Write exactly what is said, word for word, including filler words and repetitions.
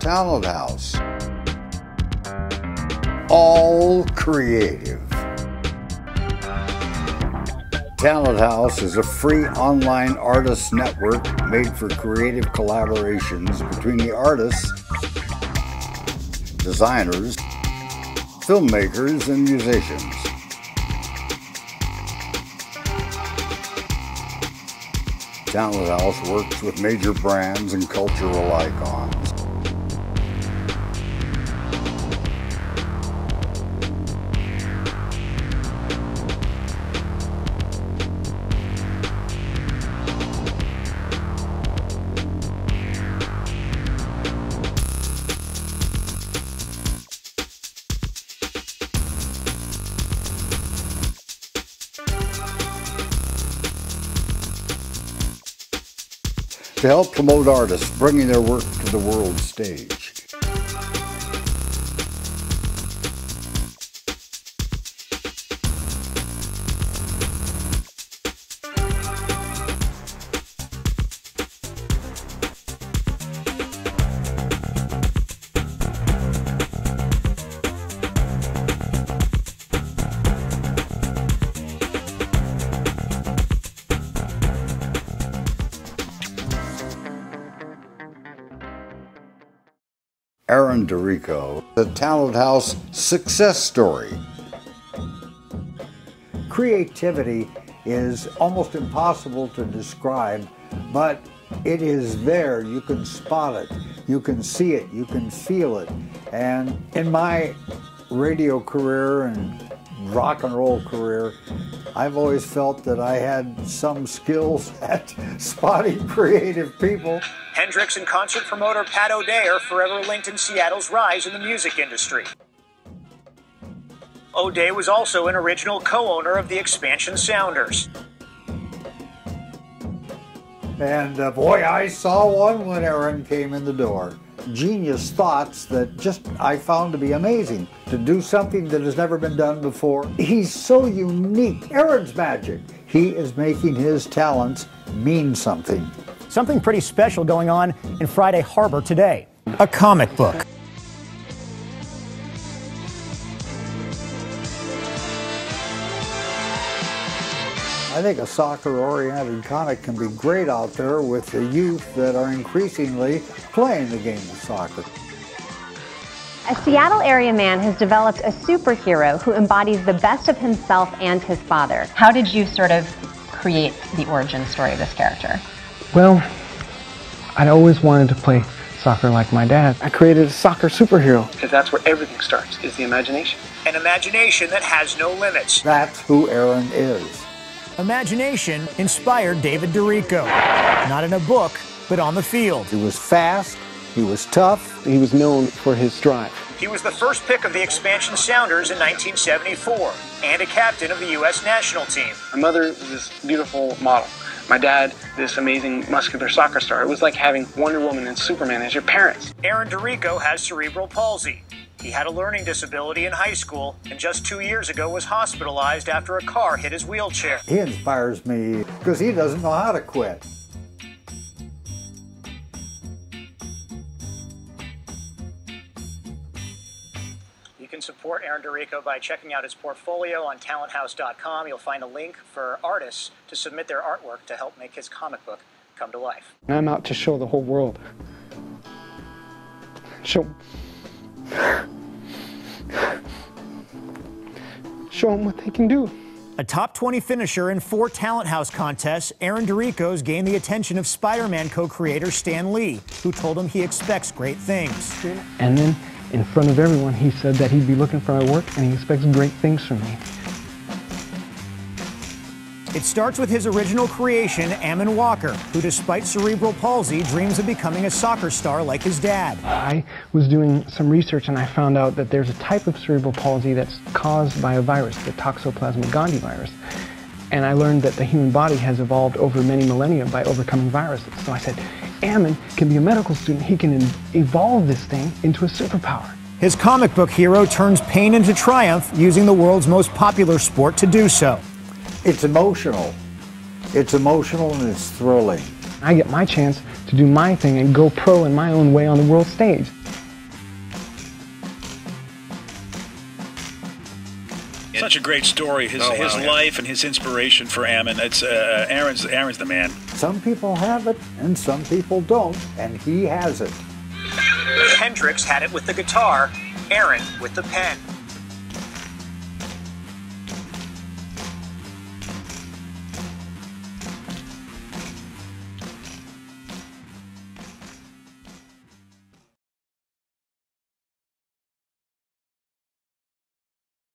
Talenthouse. All creative. Talenthouse is a free online artist network made for creative collaborations between the artists, designers, filmmakers, and musicians. Talenthouse works with major brands and cultural icons. To help promote artists bringing their work to the world stage. Aaron D'Errico, the Talenthouse success story. Creativity is almost impossible to describe, but it is there. You can spot it, you can see it, you can feel it. And in my radio career and rock and roll career, I've always felt that I had some skills at spotting creative people. Hendrix and concert promoter Pat O'Day are forever linked in Seattle's rise in the music industry. O'Day was also an original co-owner of the expansion Sounders. And uh, boy, I saw one when Aaron came in the door. Genius thoughts that just I found to be amazing, to do something that has never been done before. He's so unique. Aaron's magic. He is making his talents mean something. Something pretty special going on in Friday Harbor today. A comic book. I think a soccer-oriented comic can be great out there with the youth that are increasingly playing the game of soccer. A Seattle area man has developed a superhero who embodies the best of himself and his father. How did you sort of create the origin story of this character? Well, I always wanted to play soccer like my dad. I created a soccer superhero. Because that's where everything starts, is the imagination. An imagination that has no limits. That's who Aaron is. Imagination inspired David D'Errico, not in a book, but on the field. He was fast, he was tough, he was known for his drive. He was the first pick of the expansion Sounders in nineteen seventy-four, and a captain of the U S national team. My mother was this beautiful model. My dad, this amazing muscular soccer star. It was like having Wonder Woman and Superman as your parents. Aaron D'Errico has cerebral palsy. He had a learning disability in high school, and just two years ago was hospitalized after a car hit his wheelchair. He inspires me because he doesn't know how to quit. You can support Aaron D'Errico by checking out his portfolio on talenthouse dot com. You'll find a link for artists to submit their artwork to help make his comic book come to life. I'm out to show the whole world. Show... Show them what they can do. A top twenty finisher in four Talenthouse contests, Aaron D'Errico's gained the attention of Spider-Man co-creator Stan Lee, who told him he expects great things. And then, in front of everyone, he said that he'd be looking for my work and he expects great things from me. It starts with his original creation, Ammon Walker, who despite cerebral palsy dreams of becoming a soccer star like his dad. I was doing some research and I found out that there's a type of cerebral palsy that's caused by a virus, the toxoplasma gondii virus. And I learned that the human body has evolved over many millennia by overcoming viruses. So I said, Ammon can be a medical student, he can evolve this thing into a superpower. His comic book hero turns pain into triumph using the world's most popular sport to do so. It's emotional. It's emotional and it's thrilling. I get my chance to do my thing and go pro in my own way on the world stage. Such a great story. His oh, his wow, life yeah. and his inspiration for Ammon. It's uh, Aaron's Aaron's the man. Some people have it and some people don't, and he has it. Hendrix had it with the guitar, Aaron with the pen.